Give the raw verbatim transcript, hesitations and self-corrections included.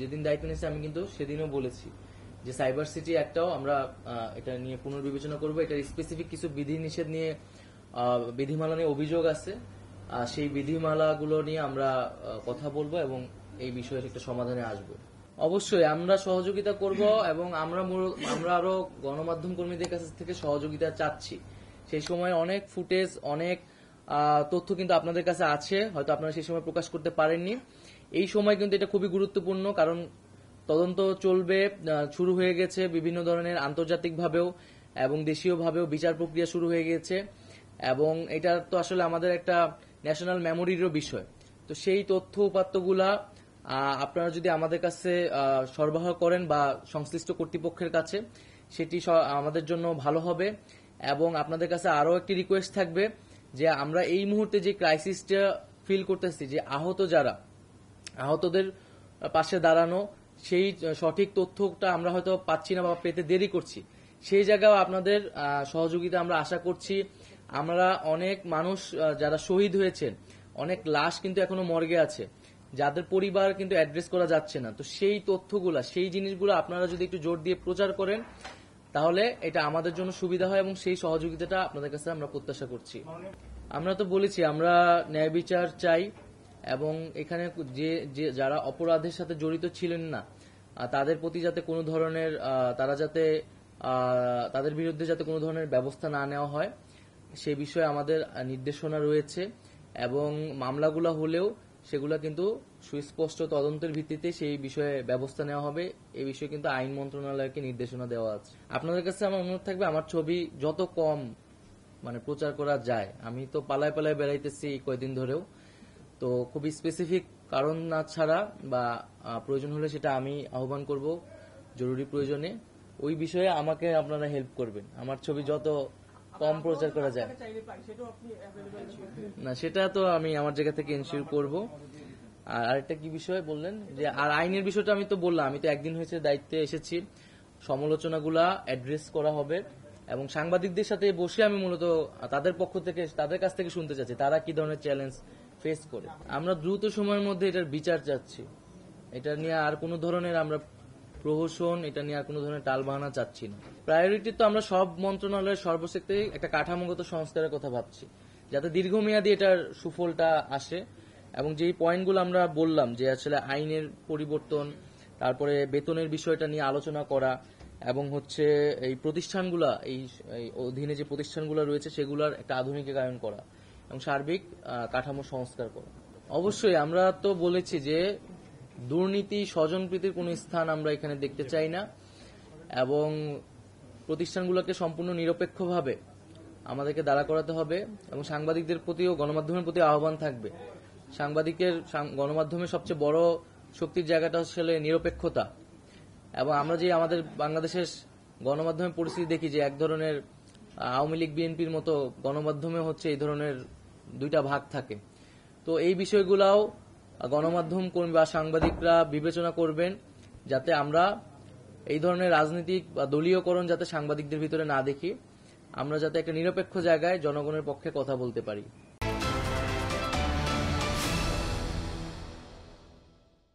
যেদিন দায়িত্ব নিয়েছি আমি কিন্তু সেদিনও বলেছি যে সাইবার সিটি একটাও আমরা এটা নিয়ে পুনর্বিবেচনা করবো। এটার স্পেসিফিক কিছু বিধিনিষেধ নিয়ে বিধিমালা নিয়ে অভিযোগ আছে, সেই বিধিমালাগুলো নিয়ে আমরা কথা বলবো এবং এই বিষয়ে একটা সমাধানে আসবো। অবশ্যই আমরা সহযোগিতা করব এবং আমরা আমরা আরো গণমাধ্যম কর্মীদের কাছ থেকে সহযোগিতা চাচ্ছি। সেই সময় অনেক ফুটেজ, অনেক তথ্য কিন্তু আপনাদের কাছে আছে, হয়তো আপনারা সেই সময় প্রকাশ করতে পারেননি। এই সময় কিন্তু এটা খুবই গুরুত্বপূর্ণ, কারণ তদন্ত চলবে, শুরু হয়ে গেছে বিভিন্ন ধরনের, আন্তর্জাতিকভাবেও এবং দেশীয়ভাবেও বিচার প্রক্রিয়া শুরু হয়ে গেছে এবং এটা তো আসলে আমাদের একটা ন্যাশনাল মেমোরিরও বিষয়। তো সেই তথ্য উপাত্তগুলা আপনারা যদি আমাদের কাছে সরবরাহ করেন বা সংশ্লিষ্ট কর্তৃপক্ষের কাছে, সেটি আমাদের জন্য ভালো হবে। এবং আপনাদের কাছে আরও একটি রিকোয়েস্ট থাকবে যে আমরা এই মুহূর্তে যে ক্রাইসিসটা ফিল করতেছি, যে আহত যারা, আহতদের পাশে দাঁড়ানো, সেই সঠিক তথ্যটা আমরা হয়তো পাচ্ছি না বা পেতে দেরি করছি, সেই জায়গায় আপনাদের সহযোগিতা আমরা আশা করছি। আমরা অনেক মানুষ যারা শহীদ হয়েছেন, অনেক লাশ কিন্তু এখনো মর্গে আছে, যাদের পরিবার কিন্তু অ্যাড্রেস করা যাচ্ছে না। তো সেই তথ্যগুলা, সেই জিনিসগুলো আপনারা যদি একটু জোর দিয়ে প্রচার করেন তাহলে এটা আমাদের জন্য সুবিধা হয় এবং সেই সহযোগিতাটা আপনাদের কাছে আমরা প্রত্যাশা করছি। আমরা তো বলেছি আমরা ন্যায় বিচার চাই এবং এখানে যে যে যারা অপরাধের সাথে জড়িত ছিলেন না, তাদের প্রতি যাতে কোনো ধরনের তারা যাতে তাদের বিরুদ্ধে যাতে কোনো ধরনের ব্যবস্থা না নেওয়া হয় সেই বিষয়ে আমাদের নির্দেশনা রয়েছে। এবং মামলাগুলো হলেও সেগুলো কিন্তু সুস্পষ্ট তদন্তের ভিত্তিতে সেই বিষয়ে ব্যবস্থা নেওয়া হবে, এই বিষয়ে কিন্তু আইন মন্ত্রণালয়কে নির্দেশনা দেওয়া আছে। আপনাদের কাছে আমার অনুরোধ থাকবে আমার ছবি যত কম মানে প্রচার করা যায়। আমি তো পালায় পালায় বেড়াইতেছি কয়েকদিন ধরেও, তো খুবই স্পেসিফিক কারণ না ছাড়া বা প্রয়োজন হলে সেটা আমি আহ্বান করব জরুরি প্রয়োজনে, ওই বিষয়ে আমাকে আপনারা হেল্প করবেন। আমার ছবি যত কম প্রচার করা যায় না, সেটা তো আমি আমার জায়গা থেকে এনশিওর করব। আর আরেকটা কি বিষয় বললেন, যে আর আইনের বিষয়টা আমি তো বললাম, আমি তো একদিন হয়েছে দায়িত্বে এসেছি, সমালোচনাগুলা অ্যাড্রেস করা হবে এবং সাংবাদিকদের সাথে বসে আমি মূলত তাদের পক্ষ থেকে, তাদের কাছ থেকে শুনতে চাচ্ছি তারা কি ধরনের চ্যালেঞ্জ ফেস করে। আমরা দ্রুত সময়ের মধ্যে এটার বিচার চাচ্ছি, এটা নিয়ে আর কোনো ধরনের আমরা প্রহসন, এটা নিয়ে আর কোনো ধরনের টালবাহানা চাচ্ছি না। প্রায়োরিটি তো আমরা সব মন্ত্রণালয়ের সর্বক্ষেত্রে একটা কাঠামোগত সংস্কারের কথা ভাবছি, যাতে দীর্ঘমেয়াদী এটার সুফলটা আসে। এবং যেই পয়েন্টগুলো আমরা বললাম যে আসলে আইনের পরিবর্তন, তারপরে বেতনের বিষয়টা নিয়ে আলোচনা করা এবং হচ্ছে এই প্রতিষ্ঠানগুলা, এই অধীনে যে প্রতিষ্ঠানগুলো রয়েছে সেগুলোর একটা আধুনিকায়ন করা এবং সার্বিক কাঠামো সংস্কার করা। অবশ্যই আমরা তো বলেছি যে দুর্নীতি, স্বজনপ্রীতির কোনো স্থান আমরা এখানে দেখতে চাই না এবং প্রতিষ্ঠানগুলোকে সম্পূর্ণ নিরপেক্ষভাবে আমাদেরকে দাঁড়া করাতে হবে। এবং সাংবাদিকদের প্রতিও, গণমাধ্যমের প্রতি আহ্বান থাকবে। সাংবাদিকের, গণমাধ্যমের সবচেয়ে বড় শক্তির জায়গাটা হচ্ছে নিরপেক্ষতা। এবং আমরা যে আমাদের বাংলাদেশের গণমাধ্যমের পরিস্থিতি দেখি, যে এক ধরনের আওয়ামী লীগ বিএনপির মতো গণমাধ্যমে হচ্ছে এই ধরনের দুইটা ভাগ থাকে। তো এই বিষয়গুলাও গণমাধ্যম কর্মী বা সাংবাদিকরা বিবেচনা করবেন, যাতে আমরা এই ধরনের রাজনৈতিক বা দলীয়করণ যাতে সাংবাদিকদের ভিতরে না দেখি, আমরা যাতে একটা নিরপেক্ষ জায়গায় জনগণের পক্ষে কথা বলতে পারি।